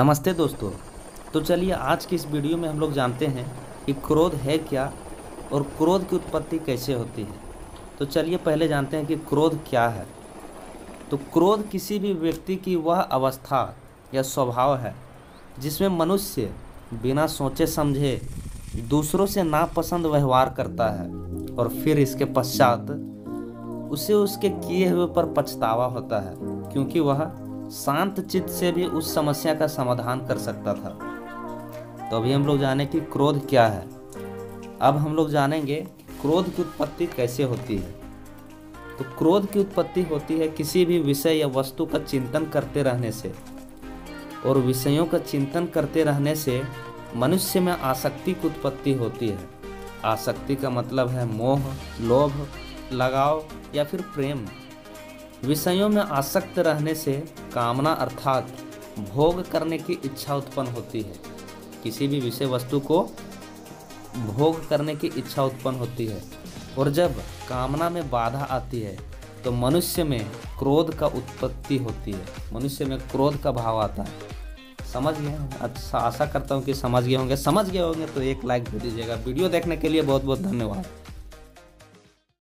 नमस्ते दोस्तों, तो चलिए आज की इस वीडियो में हम लोग जानते हैं कि क्रोध है क्या और क्रोध की उत्पत्ति कैसे होती है। तो चलिए पहले जानते हैं कि क्रोध क्या है। तो क्रोध किसी भी व्यक्ति की वह अवस्था या स्वभाव है जिसमें मनुष्य बिना सोचे समझे दूसरों से नापसंद व्यवहार करता है और फिर इसके पश्चात उसे उसके किए हुए पर पछतावा होता है, क्योंकि वह शांत चित्त से भी उस समस्या का समाधान कर सकता था। तो अभी हम लोग जाने कि क्रोध क्या है। अब हम लोग जानेंगे क्रोध की उत्पत्ति कैसे होती है। तो क्रोध की उत्पत्ति होती है किसी भी विषय या वस्तु का चिंतन करते रहने से, और विषयों का चिंतन करते रहने से मनुष्य में आसक्ति की उत्पत्ति होती है। आसक्ति का मतलब है मोह, लोभ, लगाव या फिर प्रेम। विषयों में आसक्त रहने से कामना अर्थात भोग करने की इच्छा उत्पन्न होती है। किसी भी विषय वस्तु को भोग करने की इच्छा उत्पन्न होती है, और जब कामना में बाधा आती है तो मनुष्य में क्रोध का उत्पत्ति होती है, मनुष्य में क्रोध का भाव आता है। समझ गए? अच्छा, आशा करता हूँ कि समझ गए होंगे। समझ गए होंगे तो एक लाइक दे दीजिएगा। वीडियो देखने के लिए बहुत बहुत धन्यवाद।